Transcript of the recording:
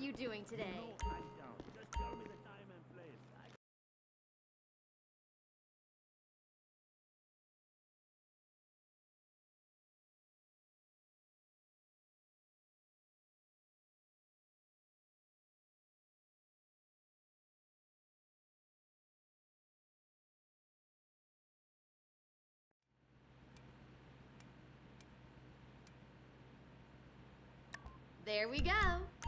you doing today? No, I don't. Just tell me the time and place. There we go.